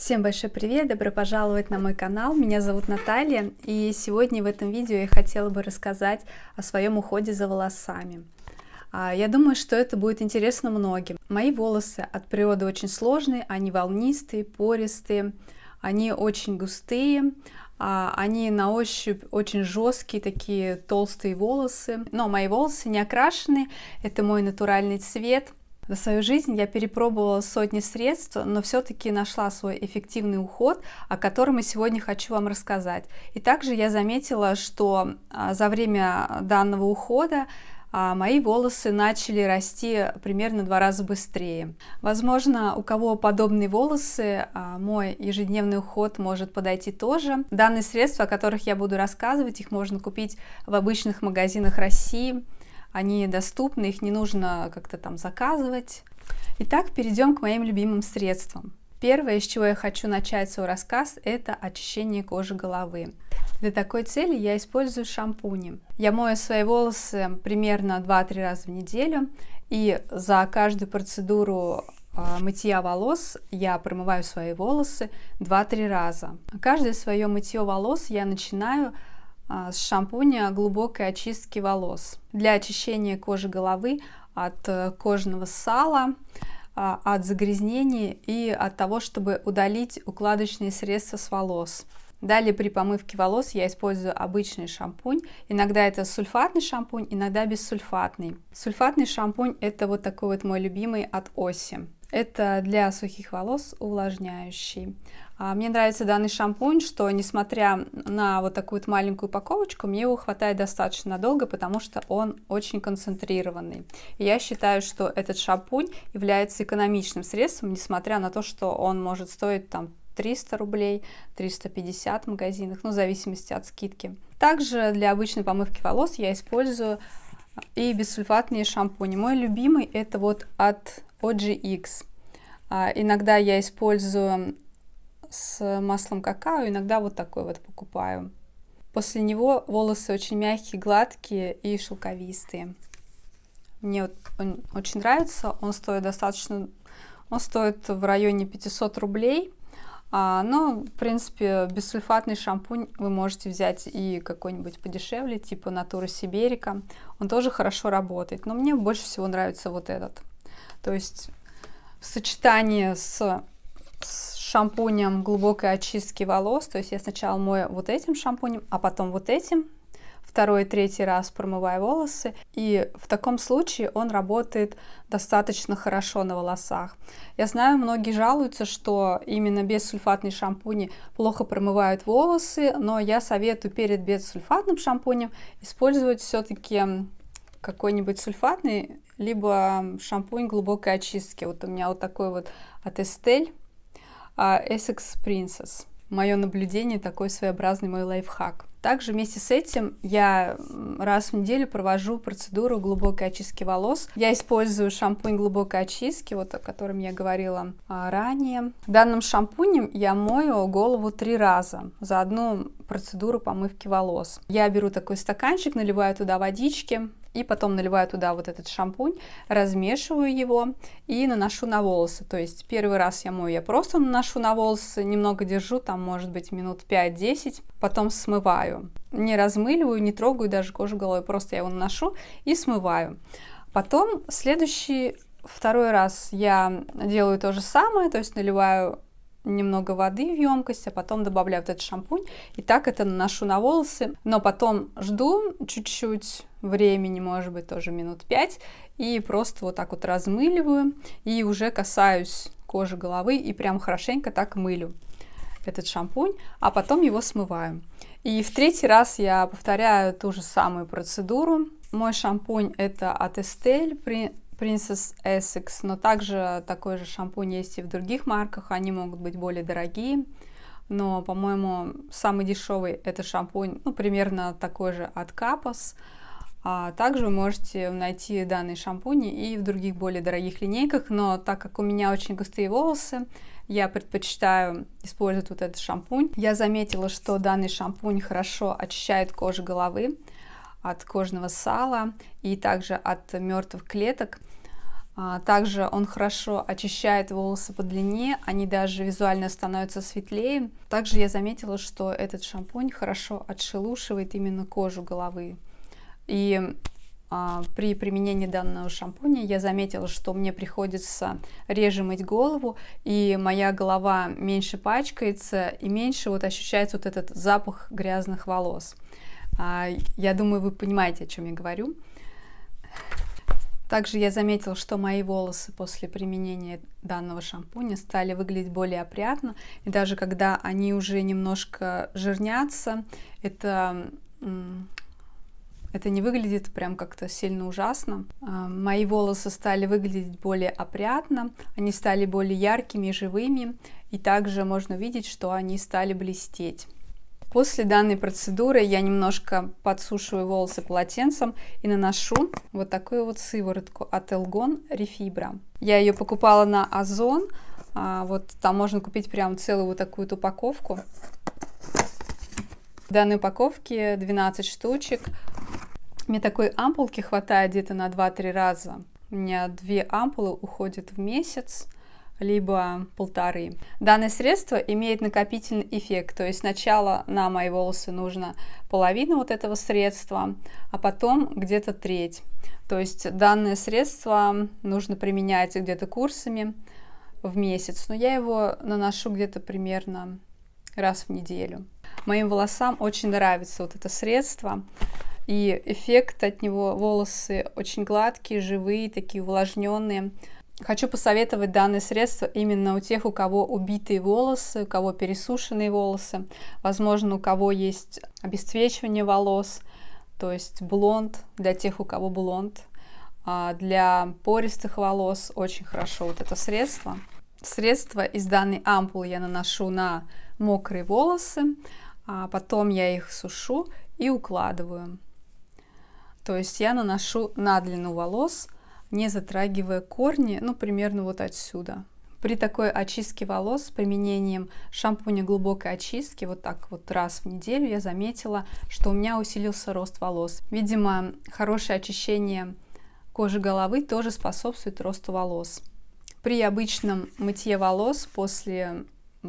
Всем большой привет! Добро пожаловать на мой канал. Меня зовут Наталья, и сегодня в этом видео я хотела бы рассказать о своем уходе за волосами. Я думаю, что это будет интересно многим. Мои волосы от природы очень сложные, они волнистые, пористые, они очень густые, они на ощупь очень жесткие, такие толстые волосы. Но мои волосы не окрашены, это мой натуральный цвет. За свою жизнь я перепробовала сотни средств, но все-таки нашла свой эффективный уход, о котором я сегодня хочу вам рассказать. И также я заметила, что за время данного ухода мои волосы начали расти примерно в 2 раза быстрее. Возможно, у кого подобные волосы, мой ежедневный уход может подойти тоже. Данные средства, о которых я буду рассказывать, их можно купить в обычных магазинах России. Они доступны, их не нужно как-то там заказывать. Итак, перейдем к моим любимым средствам. Первое, с чего я хочу начать свой рассказ, это очищение кожи головы. Для такой цели я использую шампуни. Я мою свои волосы примерно 2-3 раза в неделю, и за каждую процедуру мытья волос я промываю свои волосы 2-3 раза. Каждое свое мытье волос я начинаю с шампуня глубокой очистки волос. Для очищения кожи головы от кожного сала, от загрязнений и от того, чтобы удалить укладочные средства с волос. Далее при помывке волос я использую обычный шампунь. Иногда это сульфатный шампунь, иногда бессульфатный. Сульфатный шампунь — это вот такой вот мой любимый от Ossie. Это для сухих волос увлажняющий. Мне нравится данный шампунь, что несмотря на вот такую вот маленькую упаковочку, мне его хватает достаточно надолго, потому что он очень концентрированный. И я считаю, что этот шампунь является экономичным средством, несмотря на то, что он может стоить там 300 рублей, 350 в магазинах, ну в зависимости от скидки. Также для обычной помывки волос я использую и бессульфатные шампуни. Мой любимый это вот от OGX. Иногда я использую с маслом какао, иногда вот такой вот покупаю. После него волосы очень мягкие, гладкие и шелковистые. Мне вот он очень нравится, он стоит в районе 500 рублей. Но, в принципе, бессульфатный шампунь вы можете взять и какой-нибудь подешевле, типа Natura Siberica. Он тоже хорошо работает, но мне больше всего нравится вот этот. То есть в сочетании с шампунем глубокой очистки волос, то есть я сначала мою вот этим шампунем, а потом вот этим, 2-3 раз промываю волосы, и в таком случае он работает достаточно хорошо на волосах. Я знаю, многие жалуются, что именно бессульфатные шампуни плохо промывают волосы, но я советую перед бессульфатным шампунем использовать все-таки какой-нибудь сульфатный, либо шампунь глубокой очистки. Вот у меня вот такой вот от ESTEL Essex Princess. Мое наблюдение, такой своеобразный мой лайфхак. Также вместе с этим я раз в неделю провожу процедуру глубокой очистки волос. Я использую шампунь глубокой очистки, вот о котором я говорила ранее. Данным шампунем я мою голову 3 раза за одну процедуру помывки волос. Я беру такой стаканчик, наливаю туда водички и потом наливаю туда вот этот шампунь, размешиваю его и наношу на волосы. То есть первый раз я мою, я просто наношу на волосы, немного держу, там может быть минут 5-10, потом смываю. Не размыливаю, не трогаю даже кожу головы, просто я его наношу и смываю. Потом второй раз я делаю то же самое, то есть наливаю немного воды в емкость, а потом добавляю вот этот шампунь, и так это наношу на волосы, но потом жду чуть-чуть времени, может быть, тоже минут 5, и просто вот так вот размыливаю, и уже касаюсь кожи головы, и прям хорошенько так мылю этот шампунь, а потом его смываю. И в 3-й раз я повторяю ту же самую процедуру. Мой шампунь это от Estel Princess Essex, но также такой же шампунь есть и в других марках, они могут быть более дорогие, но, по-моему, самый дешевый это шампунь, ну, примерно такой же от Kapous. Также вы можете найти данные шампуни и в других более дорогих линейках, но так как у меня очень густые волосы, я предпочитаю использовать вот этот шампунь. Я заметила, что данный шампунь хорошо очищает кожу головы от кожного сала и также от мертвых клеток. Также он хорошо очищает волосы по длине, они даже визуально становятся светлее. Также я заметила, что этот шампунь хорошо отшелушивает именно кожу головы. И при применении данного шампуня я заметила, что мне приходится реже мыть голову, и моя голова меньше пачкается, и меньше вот ощущается вот этот запах грязных волос. Я думаю, вы понимаете, о чем я говорю. Также я заметила, что мои волосы после применения данного шампуня стали выглядеть более опрятно, и даже когда они уже немножко жирнятся, это не выглядит прям как-то сильно ужасно. Мои волосы стали выглядеть более опрятно, они стали более яркими и живыми, и также можно увидеть, что они стали блестеть. После данной процедуры я немножко подсушиваю волосы полотенцем и наношу вот такую вот сыворотку от Elgon Refibra. Я ее покупала на Озон, вот там можно купить прям целую вот такую вот упаковку. В данной упаковке 12 штучек. Мне такой ампулки хватает где-то на 2-3 раза. У меня 2 ампулы уходят в месяц, либо 1,5. Данное средство имеет накопительный эффект, то есть сначала на мои волосы нужно половина вот этого средства, а потом где-то треть. То есть данное средство нужно применять где-то курсами в месяц, но я его наношу где-то примерно раз в неделю. Моим волосам очень нравится вот это средство, и эффект от него, волосы очень гладкие, живые, такие увлажненные. Хочу посоветовать данное средство именно у тех, у кого убитые волосы, у кого пересушенные волосы, возможно, у кого есть обесцвечивание волос, то есть блонд, для тех, у кого блонд. Для пористых волос очень хорошо вот это средство. Средство из данной ампулы я наношу на мокрые волосы, а потом я их сушу и укладываю. То есть я наношу на длину волос, не затрагивая корни, ну, примерно вот отсюда. При такой очистке волос с применением шампуня глубокой очистки, вот так вот раз в неделю, я заметила, что у меня усилился рост волос. Видимо, хорошее очищение кожи головы тоже способствует росту волос. При обычном мытье волос после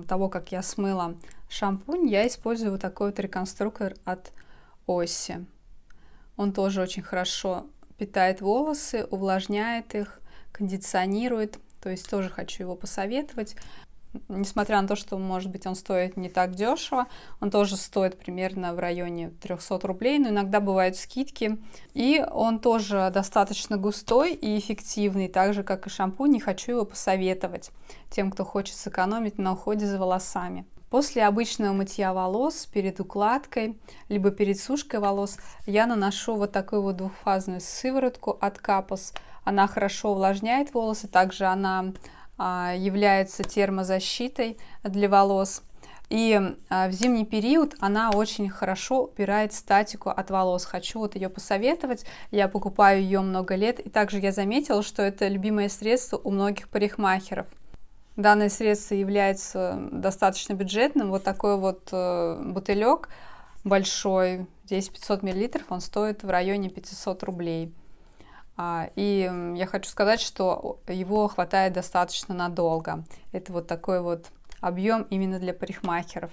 того, как я смыла шампунь, я использую вот такой вот реконструктор от Ossie. Он тоже очень хорошо питает волосы, увлажняет их, кондиционирует. То есть тоже хочу его посоветовать. Несмотря на то, что, может быть, он стоит не так дешево, он тоже стоит примерно в районе 300 рублей, но иногда бывают скидки. И он тоже достаточно густой и эффективный, так же, как и шампунь. Не хочу его посоветовать тем, кто хочет сэкономить на уходе за волосами. После обычного мытья волос, перед укладкой, либо перед сушкой волос, я наношу вот такую вот двухфазную сыворотку от Kapous. Она хорошо увлажняет волосы, также она является термозащитой для волос, и в зимний период она очень хорошо убирает статику от волос. Хочу вот ее посоветовать, я покупаю ее много лет, и также я заметила, что это любимое средство у многих парикмахеров. Данное средство является достаточно бюджетным, вот такой вот бутылек большой, здесь 500 мл, он стоит в районе 500 рублей. И я хочу сказать, что его хватает достаточно надолго. Это вот такой вот объем именно для парикмахеров.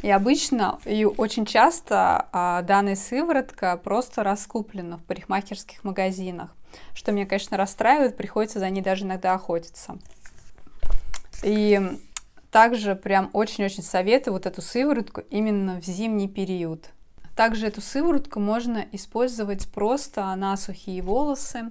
И обычно, и очень часто данная сыворотка просто раскуплена в парикмахерских магазинах. Что меня, конечно, расстраивает, приходится за ней даже иногда охотиться. И также прям очень-очень советую вот эту сыворотку именно в зимний период. Также эту сыворотку можно использовать просто на сухие волосы,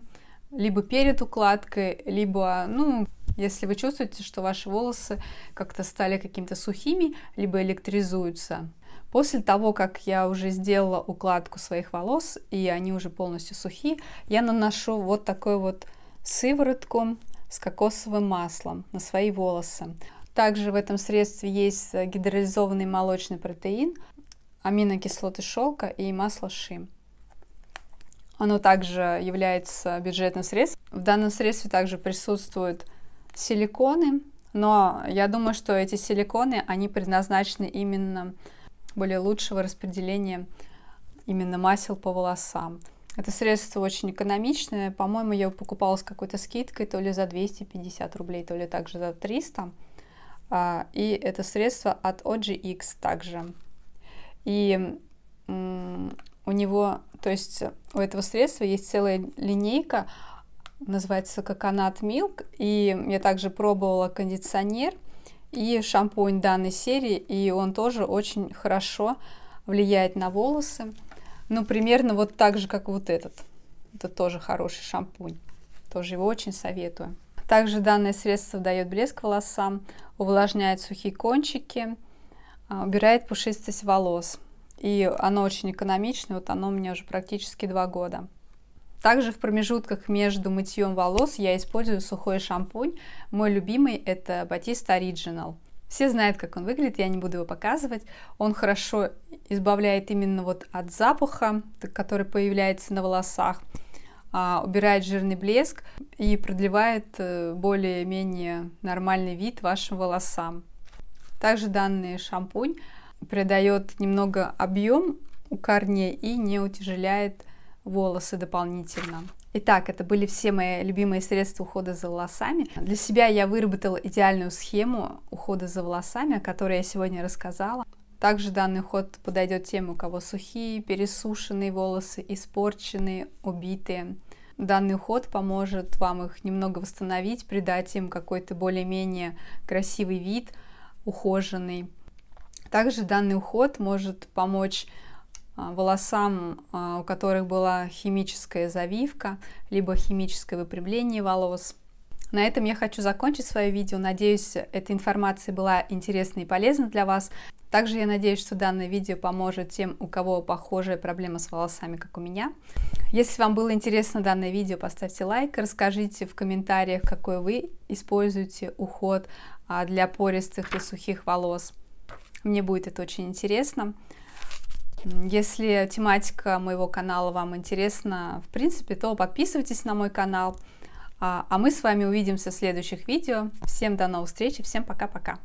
либо перед укладкой, либо, ну, если вы чувствуете, что ваши волосы как-то стали какими-то сухими, либо электризуются. После того, как я уже сделала укладку своих волос, и они уже полностью сухие, я наношу вот такую вот сыворотку с кокосовым маслом на свои волосы. Также в этом средстве есть гидролизованный молочный протеин, аминокислоты шелка и масло ши. Оно также является бюджетным средством. В данном средстве также присутствуют силиконы, но я думаю, что эти силиконы, они предназначены именно более лучшего распределения именно масел по волосам. Это средство очень экономичное. По-моему, я его покупала с какой-то скидкой, то ли за 250 рублей, то ли также за 300. И это средство от OGX также. И у него, то есть у этого средства есть целая линейка, называется Coconut Milk. И я также пробовала кондиционер и шампунь данной серии, и он тоже очень хорошо влияет на волосы. Ну, примерно вот так же, как вот этот. Это тоже хороший шампунь. Тоже его очень советую. Также данное средство дает блеск волосам, увлажняет сухие кончики, убирает пушистость волос. И оно очень экономичное, вот оно у меня уже практически 2 года. Также в промежутках между мытьем волос я использую сухой шампунь. Мой любимый это Batiste Original. Все знают, как он выглядит, я не буду его показывать. Он хорошо избавляет именно вот от запаха, который появляется на волосах, убирает жирный блеск и продлевает более-менее нормальный вид вашим волосам. Также данный шампунь придает немного объем у корней и не утяжеляет волосы дополнительно. Итак, это были все мои любимые средства ухода за волосами. Для себя я выработала идеальную схему ухода за волосами, о которой я сегодня рассказала. Также данный уход подойдет тем, у кого сухие, пересушенные волосы, испорченные, убитые. Данный уход поможет вам их немного восстановить, придать им какой-то более-менее красивый вид, ухоженный. Также данный уход может помочь волосам, у которых была химическая завивка, либо химическое выпрямление волос. На этом я хочу закончить свое видео. Надеюсь, эта информация была интересна и полезна для вас. Также я надеюсь, что данное видео поможет тем, у кого похожая проблема с волосами, как у меня. Если вам было интересно данное видео, поставьте лайк, расскажите в комментариях, какой вы используете уход для пористых и сухих волос. Мне будет это очень интересно. Если тематика моего канала вам интересна, в принципе, то подписывайтесь на мой канал. А мы с вами увидимся в следующих видео. Всем до новых встреч, всем пока-пока.